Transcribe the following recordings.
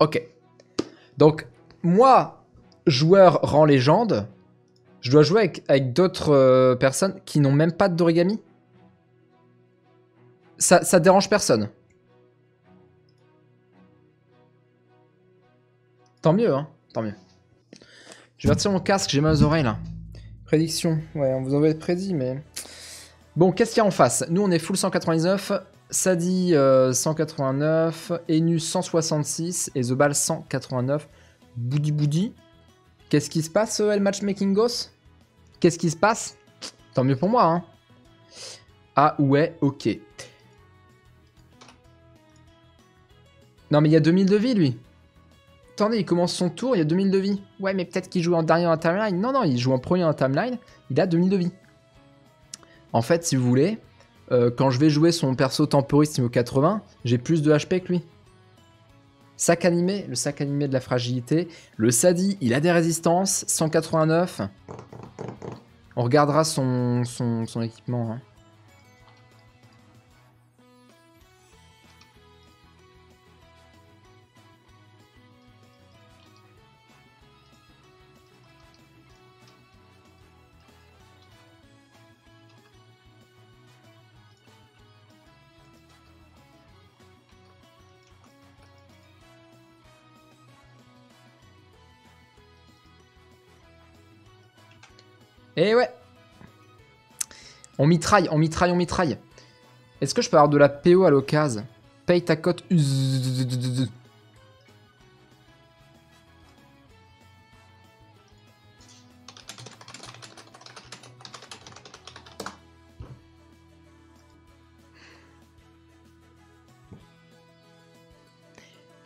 Ok. Donc, moi, joueur rang légende, je dois jouer avec d'autres personnes qui n'ont même pas d'origami. Ça dérange personne. Tant mieux, hein. Tant mieux. Je vais retirer mon casque, j'ai mal aux oreilles, là. Prédiction. Ouais, on vous avait prédit, mais... Bon, qu'est-ce qu'il y a en face? Nous, on est full 199, Sadi 189, Enu 166 et The Ball 189. Boudi boudi. Qu'est-ce qui se passe, El Matchmaking Ghost? Qu'est-ce qui se passe? Tant mieux pour moi, hein. Ah ouais, ok. Non, mais il y a 2000 de vie, lui. Attendez, il commence son tour, il y a 2000 de vie. Ouais, mais peut-être qu'il joue en dernier en timeline. Non, non, il joue en premier en timeline, il a 2000 de vie. En fait, si vous voulez, quand je vais jouer son perso temporiste niveau 80, j'ai plus de HP que lui. Sac animé, le sac animé de la fragilité. Le Sadi, il a des résistances, 189. On regardera son équipement. Hein. Et ouais, on mitraille. Est-ce que je peux avoir de la PO à l'occasion? Paye ta cote. J'ai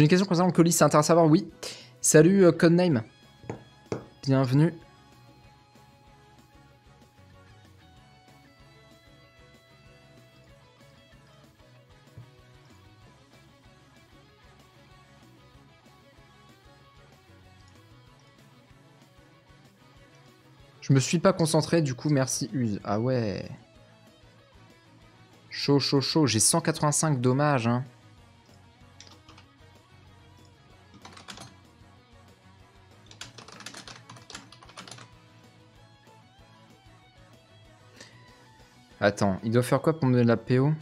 une question concernant le colis, c'est intéressant à savoir, oui. Salut Codename, bienvenue. Je me suis pas concentré, du coup, merci Use. Ah ouais. Chaud. J'ai 185, dommage. Hein. Attends, il doit faire quoi pour me donner de la PO?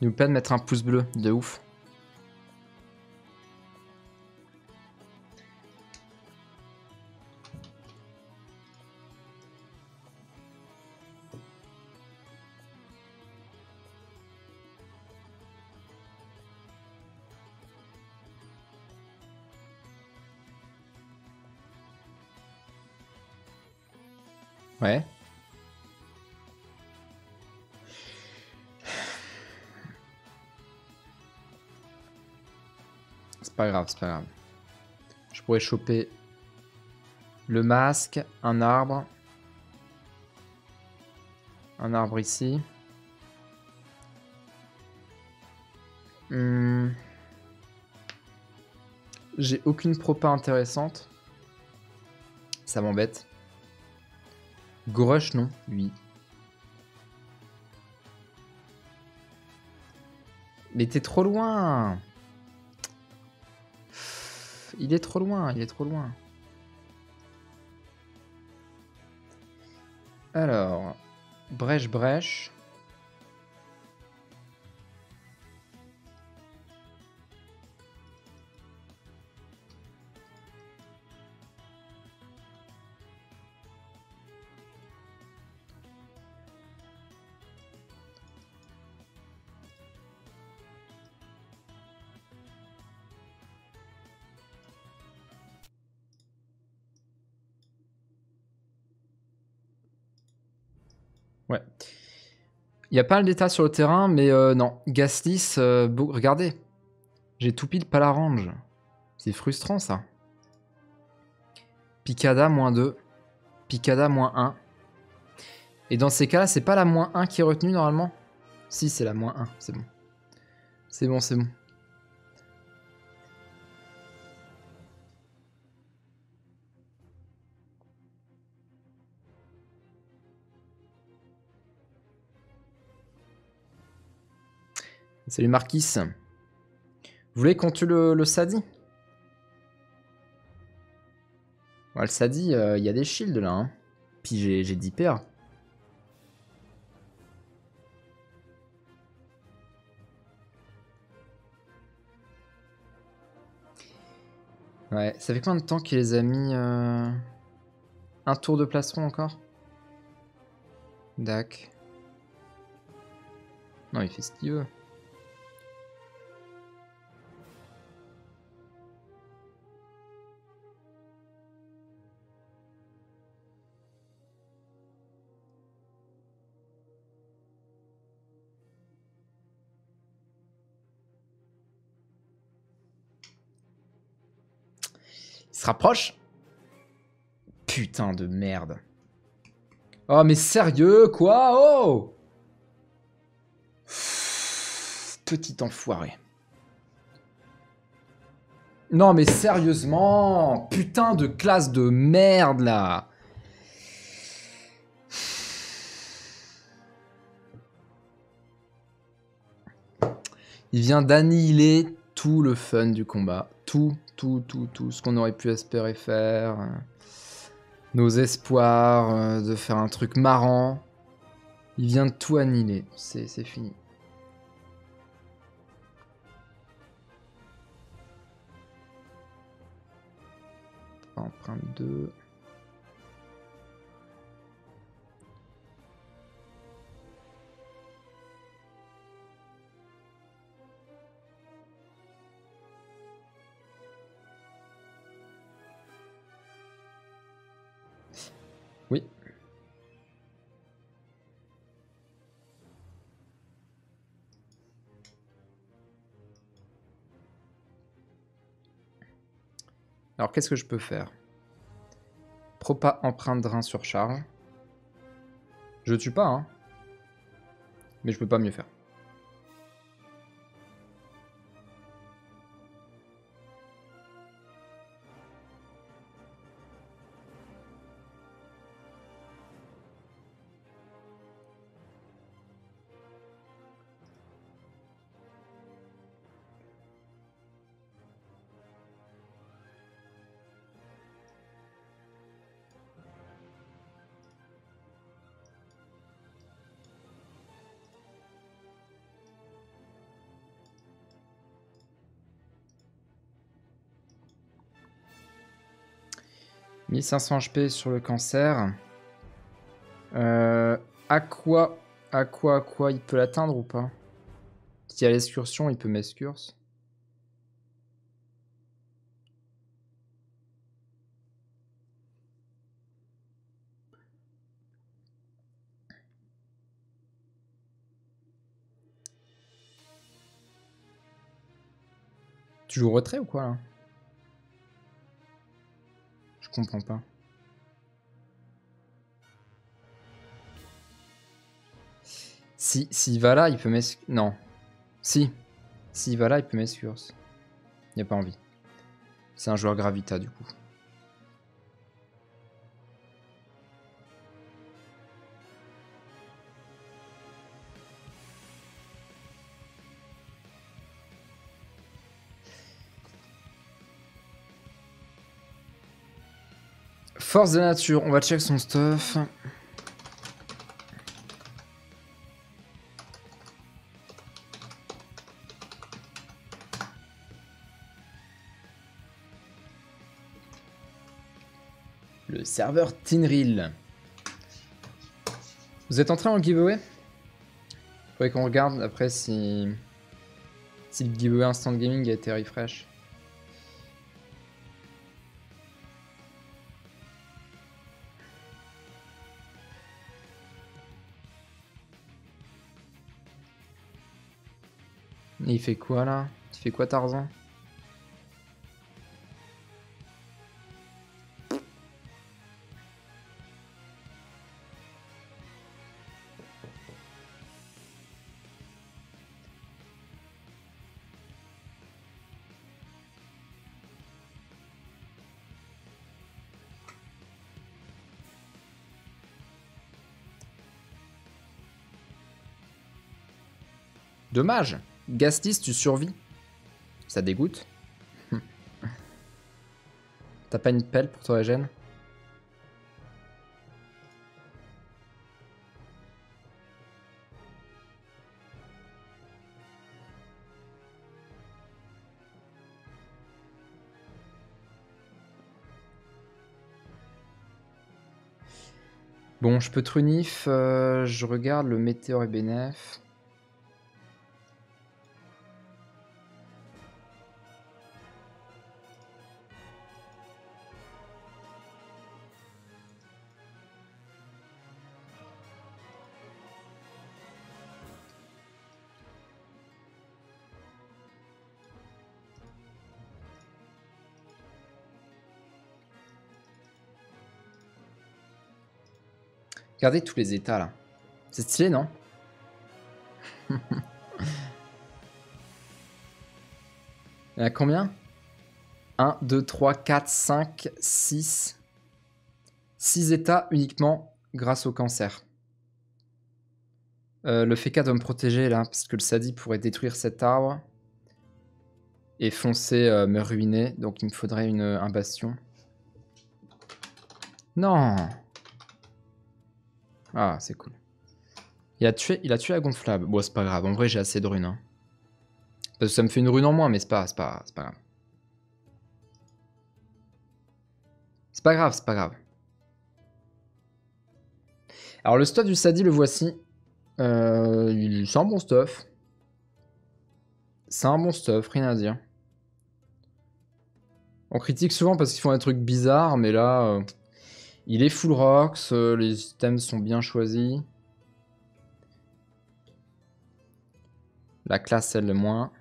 Il nous plaît de mettre un pouce bleu, de ouf. Ouais. C'est pas grave. Je pourrais choper le masque, un arbre. Un arbre ici. J'ai aucune propa intéressante. Ça m'embête. Gorush, non, oui. Mais t'es trop loin. Il est trop loin. Alors, brèche. Ouais. Il y a pas mal d'états sur le terrain, mais non. Gaslis, regardez. J'ai tout pile pas la range. C'est frustrant, ça. Picada, moins 2. Picada, moins 1. Et dans ces cas-là, c'est pas la moins 1 qui est retenue, normalement? Si, c'est la moins 1. C'est bon. C'est bon. Salut Marquis. Vous voulez qu'on tue le Sadi? Ouais, le Sadi, il y a des shields là. Hein. Puis j'ai 10 PA. Ouais, ça fait combien de temps qu'il les a mis un tour de plastron encore? Dac. Non, il fait ce qu'il veut. Il se rapproche. Putain de merde. Oh mais sérieux quoi? Oh, petit enfoiré. Non mais sérieusement. Putain de classe de merde là. Il vient d'annihiler tout le fun du combat. Tout ce qu'on aurait pu espérer faire, nos espoirs de faire un truc marrant, il vient de tout annihiler, c'est fini. Empreinte 2. Oui. Alors qu'est-ce que je peux faire? Propa empreinte drain surcharge. Je tue pas, hein. Mais je peux pas mieux faire. « 1500 HP sur le cancer. À quoi il peut l'atteindre ou pas? S'il y a l'excursion, il peut m'excurse. Tu joues au retrait ou quoi là? Je comprends pas. S'il va là, il peut m'escurse. Non. S'il va là, il peut m'escurse. Il n'y a pas envie. C'est un joueur Gravita du coup. Force de la nature, on va check son stuff. Le serveur Tinril. Vous êtes entré en giveaway? Faudrait qu'on regarde après si le giveaway Instant Gaming a été refresh. Et il fait quoi là? Tu fais quoi Tarzan? Dommage. Gastis, tu survis. Ça dégoûte. T'as pas une pelle pour toi, Eugène? Bon, je peux trunif, je regarde le météore et bénéf. Regardez tous les états là. C'est stylé, non? Il y en a combien? 1, 2, 3, 4, 5, 6. 6 états uniquement grâce au cancer. Le féca doit me protéger là, parce que le sadi pourrait détruire cet arbre. Et foncer, me ruiner. Donc il me faudrait un bastion. Non! Ah, c'est cool. Il a tué la gonflable. Bon, c'est pas grave. En vrai, j'ai assez de runes. Hein. Parce que ça me fait une rune en moins, mais c'est pas grave. C'est pas grave. Alors, le stuff du Sadi, le voici. C'est un bon stuff. Rien à dire. On critique souvent parce qu'ils font des trucs bizarres, mais là... Il est full rocks, les items sont bien choisis. La classe, elle, le moins.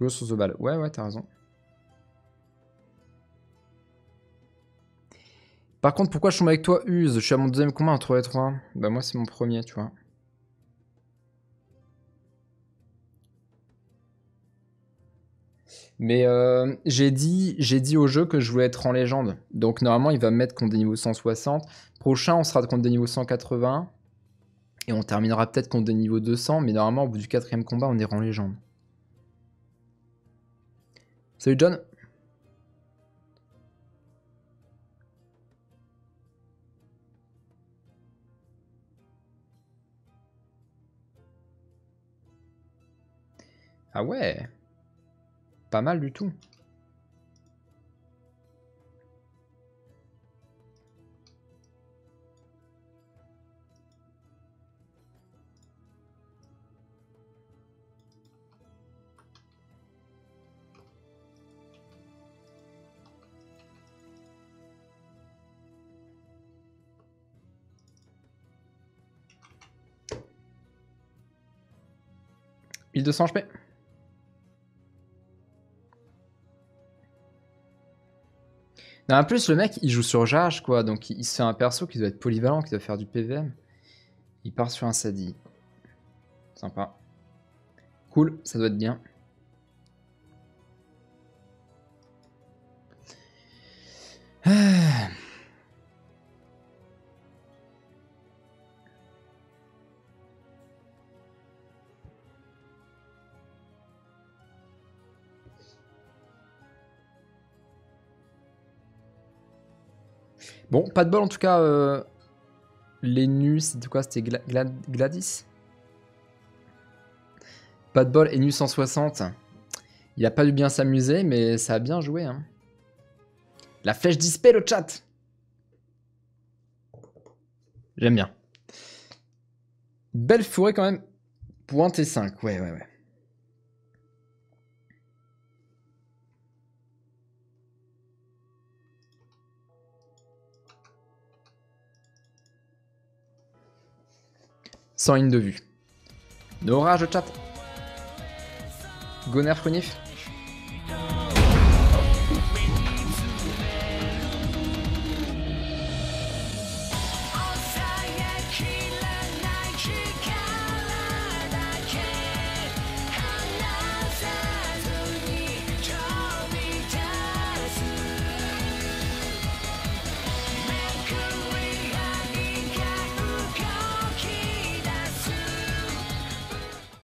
Go sur ce bal. Ouais, t'as raison. Par contre, pourquoi je tombe avec toi, Use? Je suis à mon deuxième combat entre les trois. Bah, moi, c'est mon premier, tu vois. Mais j'ai dit au jeu que je voulais être en légende. Donc normalement, il va me mettre contre des niveaux 160. Prochain, on sera contre des niveaux 180. Et on terminera peut-être contre des niveaux 200. Mais normalement, au bout du 4e combat, on est en légende. Salut John. Ah ouais. Pas mal du tout. Il 200 HP. Non, en plus, le mec, il joue sur Jarge, quoi. Donc, il se fait un perso qui doit être polyvalent, qui doit faire du PVM. Il part sur un Sadi. Sympa. Cool, ça doit être bien. Bon, pas de bol en tout cas, l'Enus, c'était quoi? C'était Gladys? Pas de bol, Enus 160. Il a pas dû bien s'amuser, mais ça a bien joué. Hein. La flèche d'Ispé, le chat! J'aime bien. Belle fourrée quand même. Point T5, ouais. Sans ligne de vue. Orage de chat. Goner Frunif.